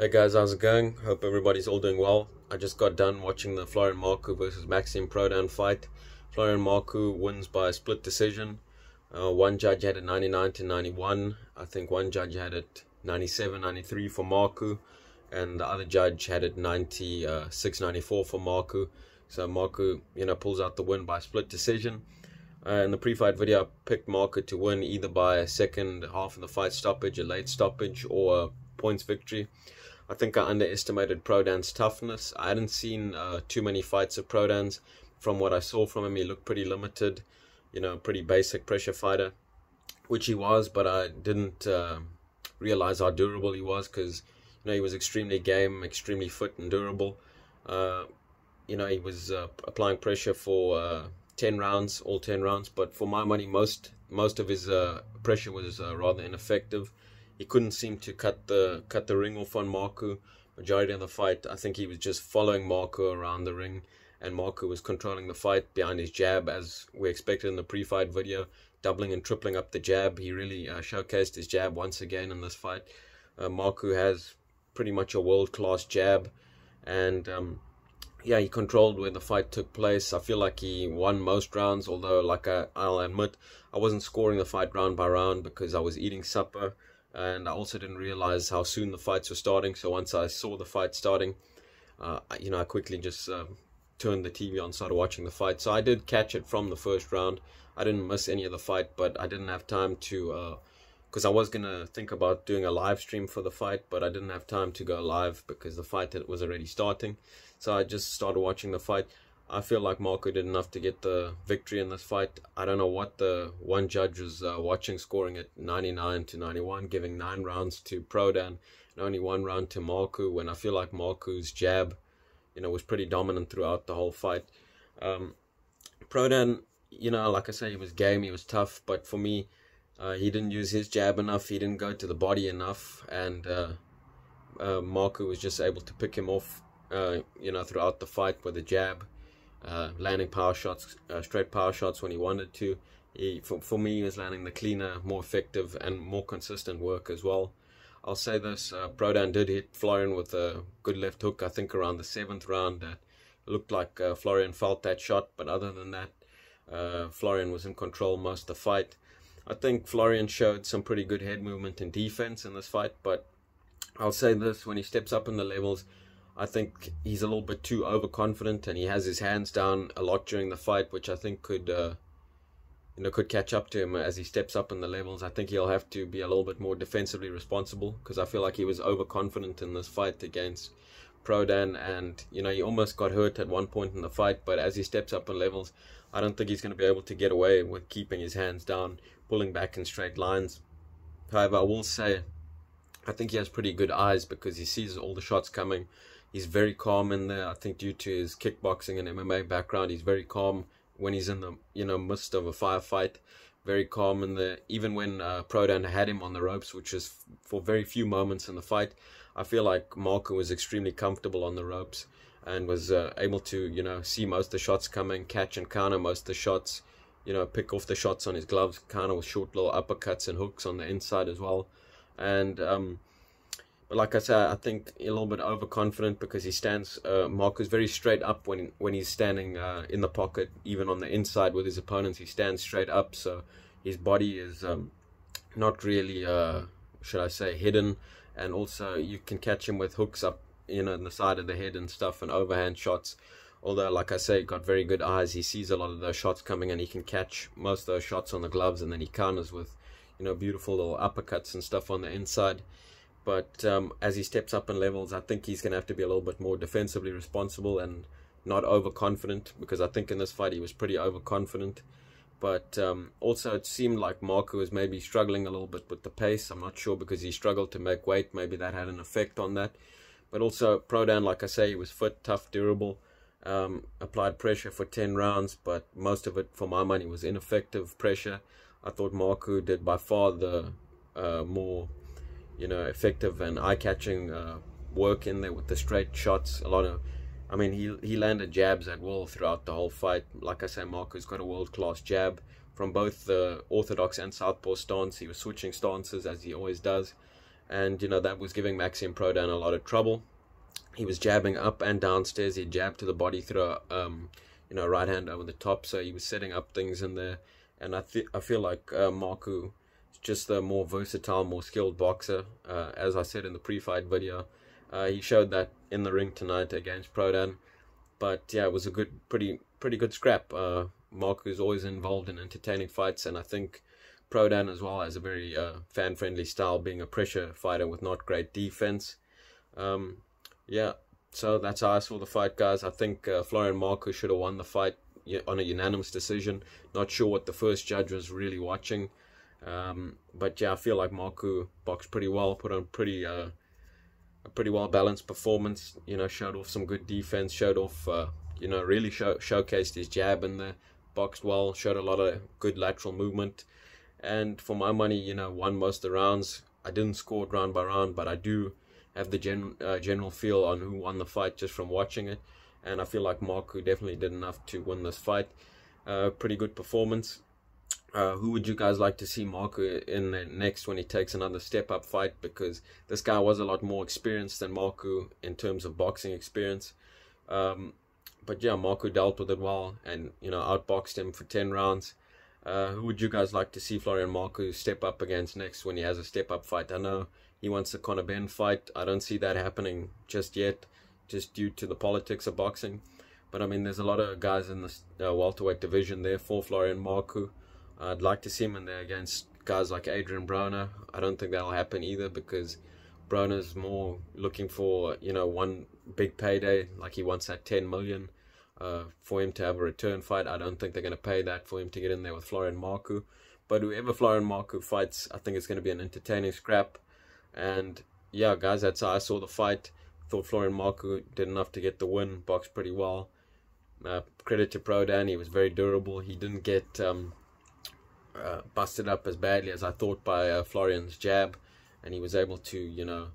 Hey guys, how's it going? Hope everybody's all doing well. I just got done watching the Florian Marku versus Maxim Prodan fight. Florian Marku wins by a split decision. One judge had it 99 to 91. I think one judge had it 97, 93 for Marku, and the other judge had it 96, 94 for Marku. So Marku, pulls out the win by a split decision. In the pre-fight video, I picked Marku to win either by a second half of the fight stoppage, a late stoppage, or a points victory. I think I underestimated Prodan's toughness. I hadn't seen too many fights of Prodan's. From what I saw from him, he looked pretty limited, pretty basic pressure fighter, which he was, but I didn't realize how durable he was, because he was extremely game, extremely fit and durable. He was applying pressure for 10 rounds, all 10 rounds, but for my money, most of his pressure was rather ineffective. He couldn't seem to cut the ring off on Marku. Majority of the fight, I think he was just following Marku around the ring, and Marku was controlling the fight behind his jab, as we expected in the pre-fight video, doubling and tripling up the jab. He really showcased his jab once again in this fight. Marku has pretty much a world-class jab, and yeah, he controlled where the fight took place. I feel like he won most rounds, although, like I'll admit, I wasn't scoring the fight round by round because I was eating supper. And I also didn't realize how soon the fights were starting. So once I saw the fight starting, I quickly just turned the TV on and started watching the fight. So I did catch it from the first round. I didn't miss any of the fight, but I didn't have time to, because I was going to think about doing a live stream for the fight, but I didn't have time to go live because the fight was already starting. So I just started watching the fight. I feel like Marku did enough to get the victory in this fight. I don't know what the one judge was watching, scoring at 99 to 91, giving 9 rounds to Prodan and only 1 round to Marku, when I feel like Marku's jab, was pretty dominant throughout the whole fight. Prodan, like I say, he was game, he was tough, but for me, he didn't use his jab enough, he didn't go to the body enough, and Marku was just able to pick him off, throughout the fight with a jab. Landing power shots, straight power shots when he wanted to. For me, he was landing the cleaner, more effective and more consistent work as well. I'll say this, Prodan did hit Florian with a good left hook, I think around the 7th round. It looked like Florian felt that shot, but other than that, Florian was in control most of the fight. I think Florian showed some pretty good head movement and defense in this fight, but I'll say this, when he steps up in the levels, I think he's a little bit too overconfident, and he has his hands down a lot during the fight, which I think could catch up to him as he steps up in the levels. I think he'll have to be a little bit more defensively responsible, because I feel like he was overconfident in this fight against Prodan, and he almost got hurt at one point in the fight, but as he steps up in levels, I don't think he's going to be able to get away with keeping his hands down, pulling back in straight lines. However, I will say, I think he has pretty good eyes because he sees all the shots coming. He's very calm in there. I think due to his kickboxing and MMA background, he's very calm when he's in the midst of a firefight. Very calm in there. Even when Prodan had him on the ropes, which was for very few moments in the fight, I feel like Marku was extremely comfortable on the ropes and was able to see most of the shots coming, catch and counter most of the shots, pick off the shots on his gloves, counter with short little uppercuts and hooks on the inside as well, and but like I said, I think a little bit overconfident because he stands, Marku's very straight up when he's standing in the pocket, even on the inside with his opponents, he stands straight up, so his body is not really, should I say, hidden, and also you can catch him with hooks up, in the side of the head and stuff, and overhand shots, although like I say, got very good eyes, he sees a lot of those shots coming and he can catch most of those shots on the gloves, and then he counters with, beautiful little uppercuts and stuff on the inside. But as he steps up in levels, I think he's going to have to be a little bit more defensively responsible and not overconfident, because I think in this fight he was pretty overconfident. But also it seemed like Marku was maybe struggling a little bit with the pace. I'm not sure, because he struggled to make weight. Maybe that had an effect on that. But also Prodan, like I say, he was fit, tough, durable, applied pressure for 10 rounds, but most of it, for my money, was ineffective pressure. I thought Marku did by far the more effective and eye-catching work in there with the straight shots. A lot of, he landed jabs at will throughout the whole fight. Like I say, Marku's got a world-class jab from both the orthodox and southpaw stance. He was switching stances as he always does, and that was giving Maxim Prodan a lot of trouble. He was jabbing up and downstairs. He jabbed to the body through a right hand over the top, so he was setting up things in there. And I feel like Marku is just a more versatile, more skilled boxer. As I said in the pre-fight video, he showed that in the ring tonight against Prodan. But yeah, it was a good, pretty good scrap. Marku's always involved in entertaining fights, and I think Prodan as well has a very fan-friendly style, being a pressure fighter with not great defense. Yeah, so that's how I saw the fight, guys. I think Florian Marku should have won the fight on a unanimous decision. Not sure what the first judge was really watching. But yeah, I feel like Marku boxed pretty well, put on a pretty well-balanced performance. Showed off some good defense, showed off, really showcased his jab in there, boxed well, showed a lot of good lateral movement. And for my money, won most of the rounds. I didn't score it round by round, but I do have the general feel on who won the fight just from watching it, and I feel like Marku definitely did enough to win this fight. Pretty good performance. Who would you guys like to see Marku in the next when he takes another step-up fight? Because this guy was a lot more experienced than Marku in terms of boxing experience. But yeah, Marku dealt with it well and outboxed him for 10 rounds. Who would you guys like to see Florian Marku step up against next when he has a step-up fight? I know he wants the Conor Benn fight. I don't see that happening just yet, just due to the politics of boxing. But I mean, there's a lot of guys in the welterweight division there for Florian Marku. I'd like to see him in there against guys like Adrian Broner. I don't think that'll happen either, because Broner's more looking for, one big payday. Like, he wants that $10 million for him to have a return fight. I don't think they're going to pay that for him to get in there with Florian Marku. But whoever Florian Marku fights, I think it's going to be an entertaining scrap. And yeah, guys, that's how I saw the fight. Thought Florian Marku did enough to get the win, boxed pretty well. Credit to Prodan, he was very durable. He didn't get busted up as badly as I thought by Florian's jab, and he was able to,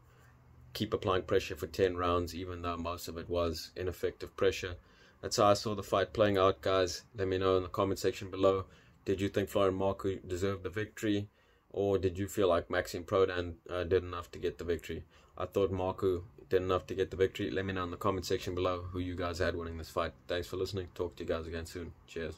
keep applying pressure for 10 rounds, even though most of it was ineffective pressure. That's how I saw the fight playing out, guys. Let me know in the comment section below. Did you think Florian Marku deserved the victory? Or did you feel like Maxim Prodan did enough to get the victory? I thought Marku did enough to get the victory. Let me know in the comment section below who you guys had winning this fight. Thanks for listening. Talk to you guys again soon. Cheers.